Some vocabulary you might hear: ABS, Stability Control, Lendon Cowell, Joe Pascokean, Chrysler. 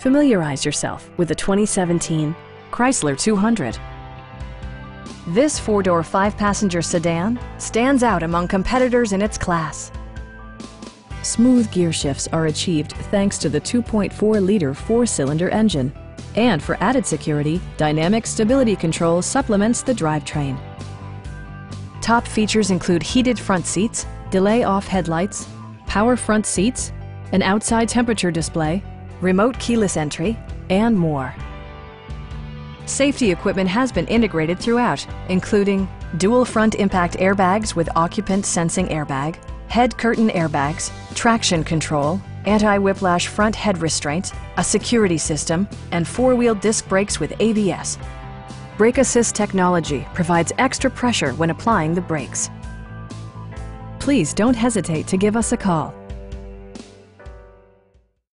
Familiarize yourself with the 2017 Chrysler 200. This four-door, five-passenger sedan stands out among competitors in its class. Smooth gear shifts are achieved thanks to the 2.4-liter four-cylinder engine. And for added security, dynamic stability control supplements the drivetrain. Top features include heated front seats, delay-off headlights, power front seats, an outside temperature display, remote keyless entry, and more. Safety equipment has been integrated throughout, including dual front impact airbags with occupant sensing airbag, head curtain airbags, traction control, anti-whiplash front head restraints, a security system, and four-wheel disc brakes with ABS. Brake assist technology provides extra pressure when applying the brakes. Please don't hesitate to give us a call.